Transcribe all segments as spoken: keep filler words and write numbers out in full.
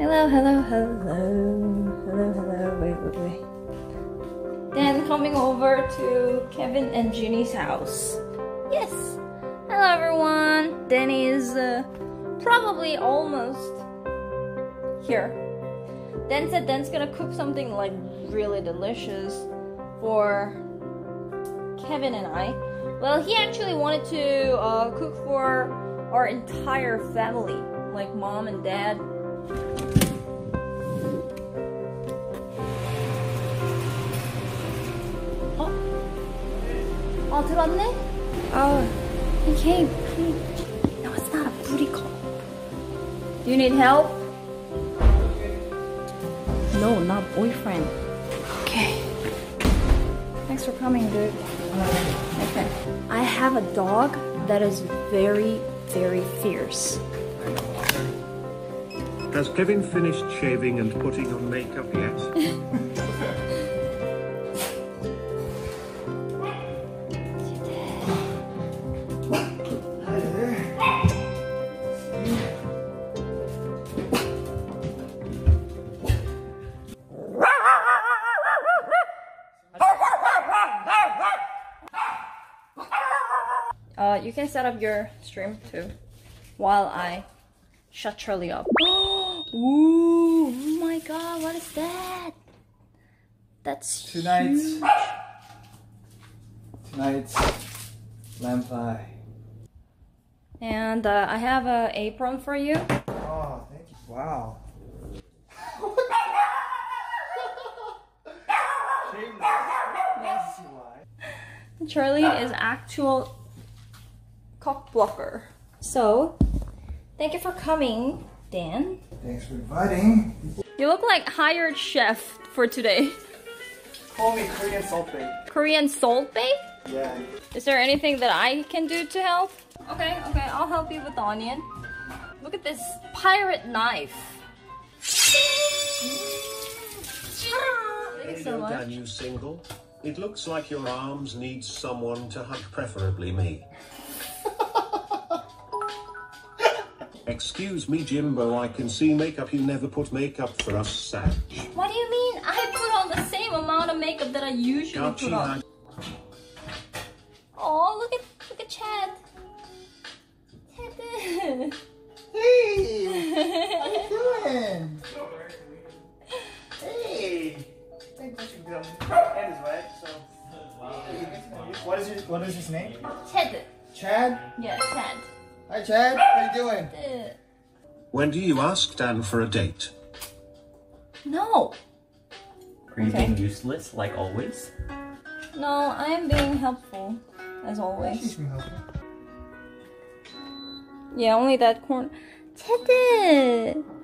Hello, hello, hello. Hello, hello. Wait, wait, wait. Dan coming over to Kevin and Ginny's house. Yes. Hello, everyone. Danny is uh, probably almost here. Dan said Dan's gonna cook something like really delicious for Kevin and I. Well, he actually wanted to uh, cook for our entire family, like mom and dad. Oh, oh, 들어왔네? Oh, he came. No, it's not a booty call. Do you need help? No, not boyfriend. Okay. Thanks for coming, dude. Okay. I have a dog that is very, very fierce. Has Kevin finished shaving and putting on makeup yet? Hi there. Uh, you can set up your stream too, while I shut Charlie up. Ooh, oh my god, what is that? That's tonight's huge. Tonight's lamb pie. And uh, I have an apron for you. Oh, thank you. Wow. Yes. Charlie is actual cock blocker. So, thank you for coming, Dan. Thanks for inviting. You look like hired chef for today. Call me Korean Salt Bae. Korean Salt Bae? Yeah. Is there anything that I can do to help? Okay, okay, I'll help you with the onion. Look at this pirate knife. Thank you so much. Dan, you single? It looks like your arms need someone to hug, preferably me. Excuse me, Jimbo, I can see makeup. You never put makeup for us, Sam. What do you mean? I put on the same amount of makeup that I usually gotcha. Put on. Oh, look at look at Chad. Chad. Hey, how you doing? Hey. I think this should be on his hand is wet, so. What is his what is his name? Chad. Chad? Yeah, Chad. Hi Chad, how you doing? When do you ask Dan for a date? No. Are you okay. Being useless like always? No, I am being helpful as always. She's being helpful. Yeah, only that corn. Chad.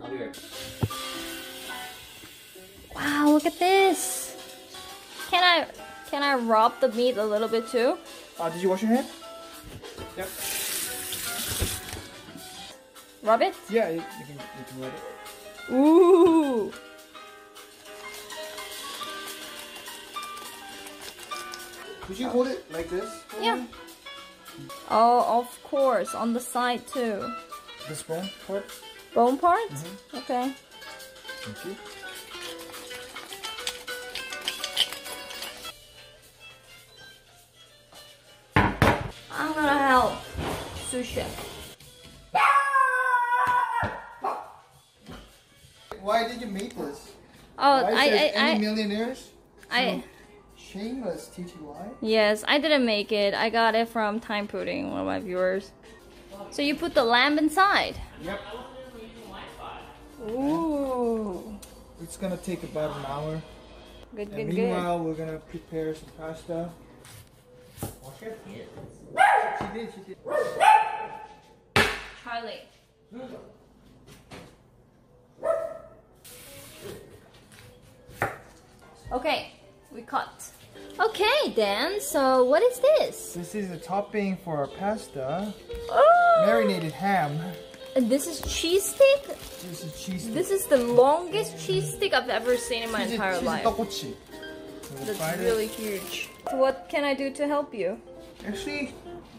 I'll be right. Wow, look at this. Can I can I rub the meat a little bit too? Uh, did you wash your hand? Yep. Rub it? Yeah, you, you, can, you can rub it. Ooh! Could you hold it like this? Yeah. Me? Oh, of course. On the side too. This bone part? Bone part? Mm-hmm. Okay. Thank you. I'm gonna help. Sushi. Why did you make this? Oh, Why I, I, any I, millionaires? I, no. Shameless T T Y. Yes, I didn't make it. I got it from Time Pudding, one of my viewers. So you put the lamb inside. Yep. Ooh. It's gonna take about an hour. Good, and good, meanwhile, good. Meanwhile, we're gonna prepare some pasta. Wash it. Yes. She did. She did. Charlie. Mm. Okay, we cut. Okay, Dan, so what is this? This is a topping for our pasta. Oh! Marinated ham. And this is cheese stick? This is cheese stick. This is the longest cheese stick I've ever seen in my cheese, entire cheese life. Tteokbokki. That's really it. Huge. So what can I do to help you? Actually,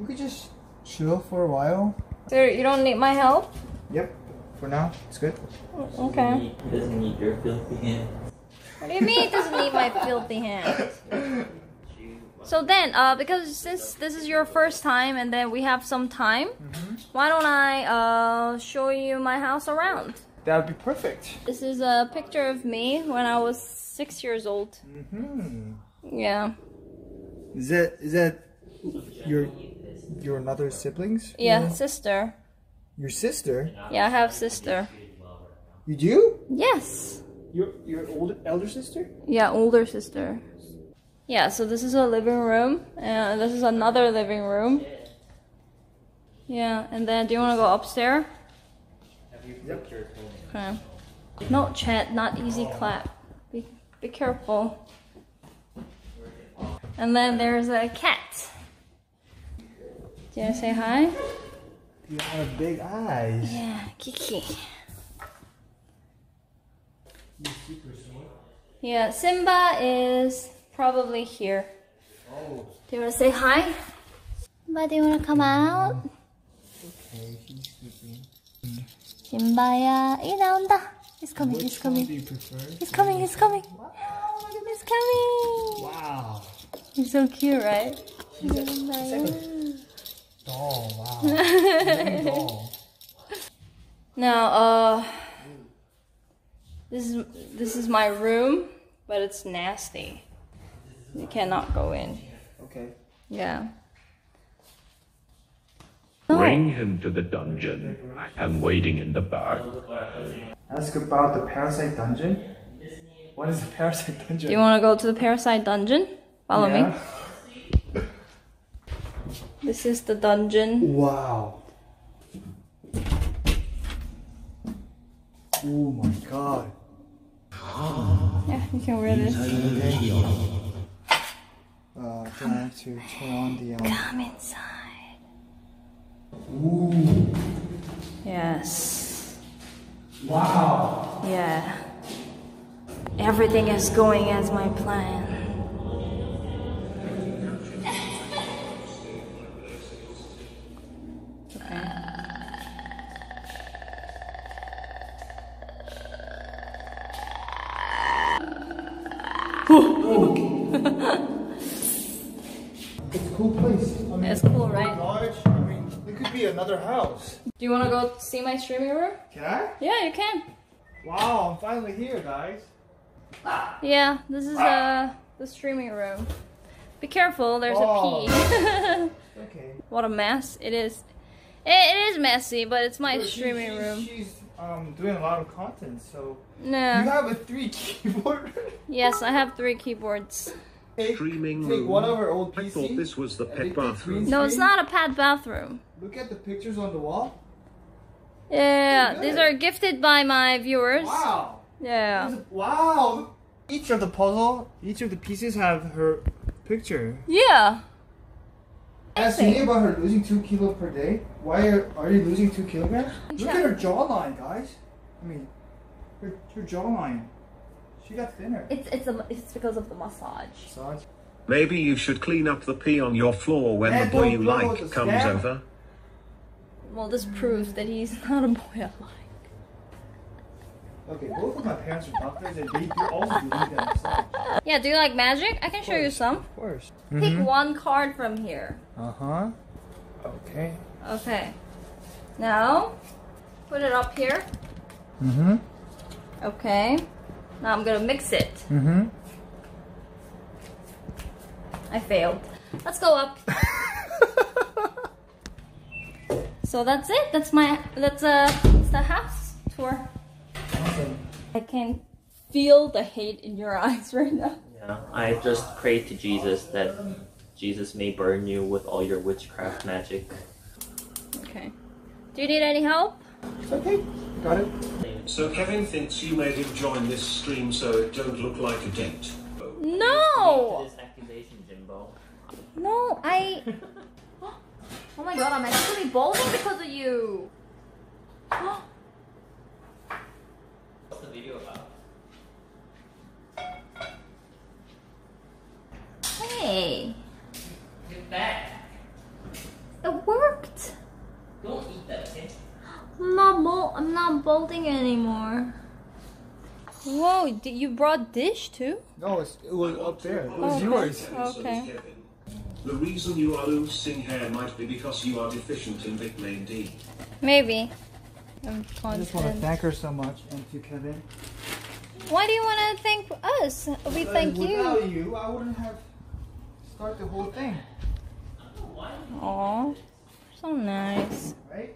we could just chill for a while. So you don't need my help? Yep. For now, it's good. Okay. It doesn't need your filthy hands. What do you mean it doesn't need my filthy hands? So then, uh, because since this is your first time and then we have some time, mm-hmm. why don't I uh, show you my house around? That would be perfect. This is a picture of me when I was six years old. Mm-hmm. Yeah. Is that, is that your, your another siblings? Yeah, yeah, sister. Your sister? Yeah, I have sister. You do? Yes. Your, your older, elder sister? Yeah, older sister. Yeah, so this is a living room, and this is another living room. Yeah, and then do you want to go upstairs? Okay. No, Chad, not easy clap. Be, be careful. And then there's a cat. Do you want to say hi? You have big eyes. Yeah, Kiki. Yeah, Simba is... probably here. Oh. Do you want to say hi? Simba, do you want to come out? Okay, he's sleeping. Simba, he's coming, Which he's coming. Do you prefer? He's coming, he's coming. Wow, look at this coming. Wow. He's so cute, right? He's like, he's like a doll, wow. He's a doll. Now, uh, this is, this is my room, but it's nasty. You cannot go in. Okay. Yeah. Bring him to the dungeon. I'm waiting in the bar. Ask about the parasite dungeon? What is the parasite dungeon? Do you want to go to the parasite dungeon? Follow yeah. me. This is the dungeon. Wow. Oh my god. Yeah, you can wear this. Uh, come, I have to turn on the, um... come inside. Ooh. Yes. Wow. Yeah. Everything is going as my plan. Another house. Do you want to go see my streaming room? Can I? Yeah, you can. Wow, I'm finally here, guys. Yeah, this is uh, the streaming room. Be careful, there's oh. a pee. Okay. What a mess it is. It, it is messy, but it's my she's, streaming she's, room. She's um, doing a lot of content, so... No. You have a three keyboard? Yes, I have three keyboards. Take, streaming take room. One of our old P C. I thought this was the pet bathroom. No, it's not a pet bathroom. Look at the pictures on the wall. Yeah, these are gifted by my viewers. Wow. Yeah. Wow. Each of the puzzle, each of the pieces have her picture. Yeah. Ask me about her losing two kilos per day. Why are, are you losing two kilograms? Look at her jawline, guys. I mean, her, her jawline. She got thinner. It's it's a, it's because of the massage. Massage. Maybe you should clean up the pee on your floor when and the boy you like comes scam. over. Well, this proves that he's not a boy I like. Okay, both of my parents are doctors and they do also do that. Yeah, do you like magic? I can show you some. Of course. Mm-hmm. Pick one card from here. Uh-huh. Okay. Okay. Now, put it up here. Mm-hmm. Okay. Now I'm gonna mix it. Mm-hmm. I failed. Let's go up. So that's it. That's my that's a that's the house tour. Awesome. I can feel the hate in your eyes right now. Yeah, I just pray to Jesus that Jesus may burn you with all your witchcraft magic. Okay. Do you need any help? It's okay. Got it. So Kevin thinks you made him join this stream so it don't look like a date. No. This accusation, Jimbo. No, I. Oh my god, I'm actually balding because of you! What's the video about? Hey! Get back! It worked! Don't eat that, okay? Mama! bolt. I'm not bolting it anymore. Whoa! Did you brought dish too? No, it's, it was up there. It was oh, yours. Okay. The reason you are losing hair might be because you are deficient in vitamin D. Maybe. I'm confident. I just want to thank her so much, and you, Kevin. Why do you want to thank us? We thank you. Without you, I wouldn't have started the whole thing. Aw, so nice. Right?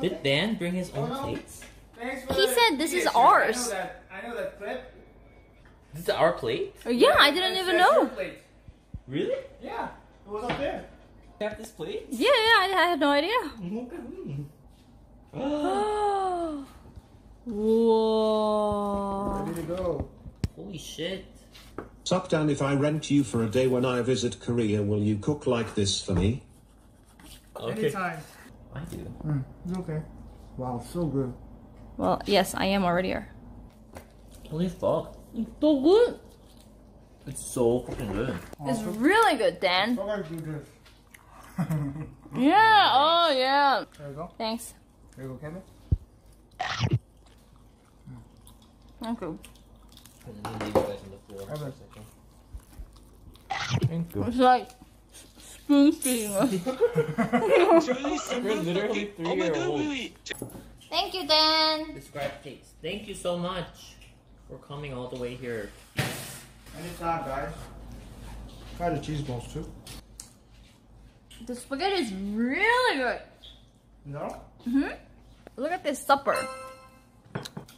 Did Dan bring his own plates? He said this is ours. I know that plate. This is our plate? Oh, yeah, I didn't even know. Really? Yeah, it was up there. You have this plate? Yeah, yeah, I, I have no idea. Oh. Whoa. Ready to go. Holy shit. Sokdan, if I rent you for a day when I visit Korea, will you cook like this for me? Okay. Anytime. I do. Mm, okay. Wow, so good. Well, yes, I am already here. Holy fuck. It's so good. It's so fucking good. It's really good, Dan. I gotta do this. Yeah, oh yeah. There you go. Thanks. There you go, Kevin. Thank you. Thank you. It's like spoon feeding us. We're literally three year old. Thank you, Dan. Describe cakes. Thank you so much for coming all the way here. Anytime, guys. Try the cheese balls too. The spaghetti is really good. No? Mm-hmm. Look at this supper.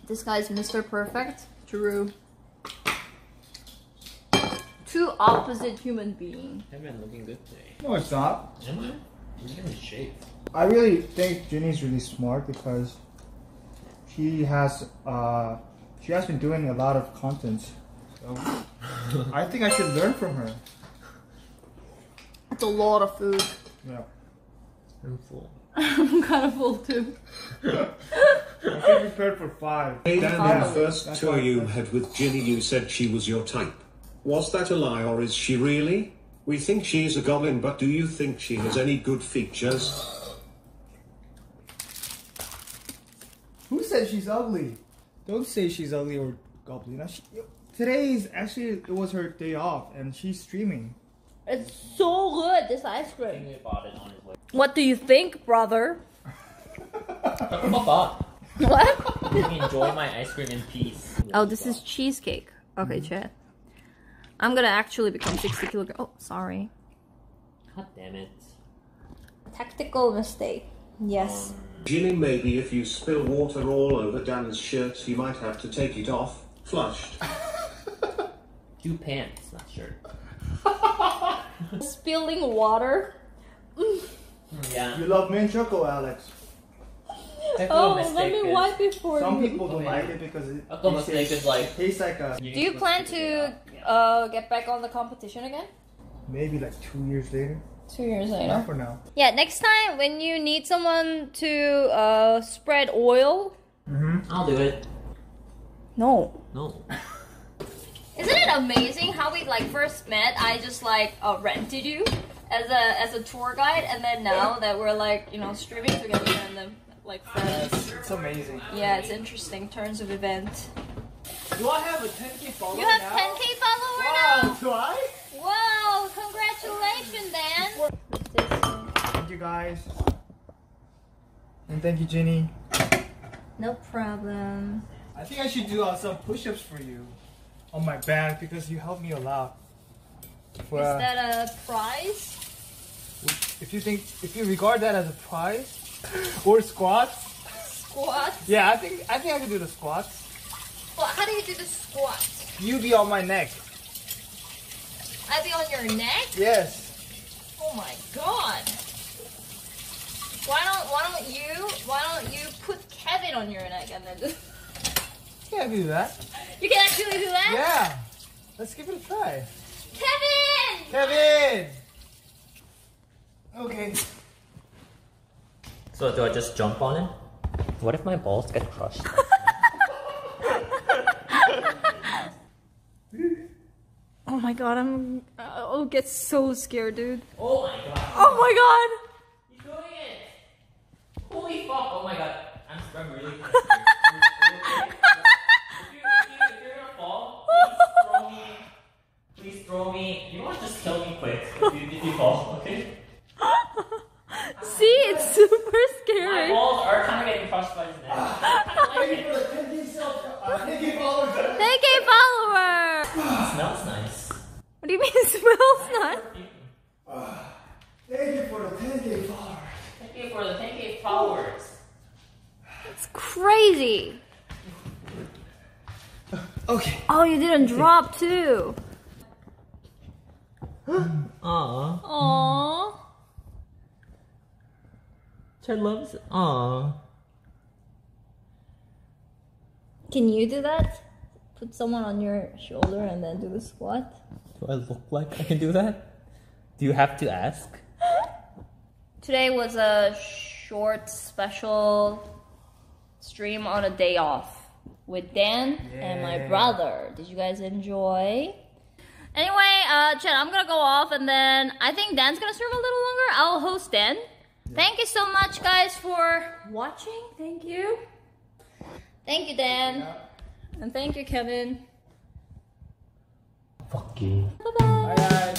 This guy's Mister Perfect. Drew. Two opposite human beings. I've been looking good today. No, it's not. Am I? You're in shape. I really think Ginny's really smart because she has uh she has been doing a lot of content. So I think I should learn from her. It's a lot of food. Yeah. I'm full. I'm kind of full too. I think we prepared for five. Hey, Dan, the first tour you had with Ginny, you said she was your type. Was that a lie or is she really? We think she is a goblin, but do you think she has any good features? Who said she's ugly? Don't say she's ugly or goblin. She, today is actually, it was her day off and she's streaming. It's so good, this ice cream. What do you think, brother? I'm a bot. What? You can enjoy my ice cream in peace. Oh, this is cheesecake. Okay, mm-hmm. Chad. I'm gonna actually become sixty kilograms. Oh, sorry. God damn it. Tactical mistake. Yes. Um, Ginny, maybe if you spill water all over Dan's shirt, he might have to take it off. Flushed. Two pants, not shirt. Spilling water? Yeah. You love mint choco, Alex. Oh, let me wipe it for you. Some people don't like it because it, a mistake tastes, is like, it tastes like a... Do you plan to uh, get back on the competition again? Maybe like two years later. Two years later. Not for now. Yeah, next time when you need someone to uh, spread oil... Mm-hmm. I'll do it. No. No. Isn't it amazing how we like first met, I just like uh, rented you as a, as a tour guide, and then now that we're like, you know, streaming together and then... like friends. It's amazing. Yeah, it's interesting. Turns of event. Do I have a ten K follower now? You have now? ten K follower wow, now? Do I? Wow, congratulations, Dan. Thank you guys. And thank you, Ginny. No problem. I think I should do uh, some push-ups for you on my back because you helped me a lot. For, Is that a prize? If you think, if you regard that as a prize, or squats. Squats? Yeah, I think I think I can do the squats. Well, how do you do the squats? You be on my neck. I be on your neck? Yes. Oh my god. Why don't why don't you why don't you put Kevin on your neck and then just... Yeah, I can do that. You can actually do that? Yeah. Let's give it a try. Kevin! Kevin! Okay. So do I just jump on it? What if my balls get crushed? Oh my god, I'm... I'll get so scared, dude. Oh my god. Oh my god! He's doing it! Holy fuck, oh my god. I'm scared. I'm really angry. If you're gonna fall, please throw me. Please throw me. You want to just kill me quick if you, if you fall, okay? See, it's super scary. My balls are kind of getting crushed by today. Thank you for the fifty followers. Thank you, follower. It smells nice. What do you mean it smells nice? Thank you for the ten K followers. Thank you for the ten K followers. It's crazy. Okay. Oh, you didn't drop too. Aww. Aww. Chad loves it. Aww. Can you do that? Put someone on your shoulder and then do the squat? Do I look like I can do that? Do you have to ask? Today was a short special stream on a day off with Dan yeah. and my brother. Did you guys enjoy? Anyway, uh, Chad, I'm gonna go off and then I think Dan's gonna stream a little longer. I'll host Dan. Thank you so much, guys, for watching. Thank you. Thank you, Dan. And thank you, Kevin. Fuck you. Bye-bye. Bye, guys.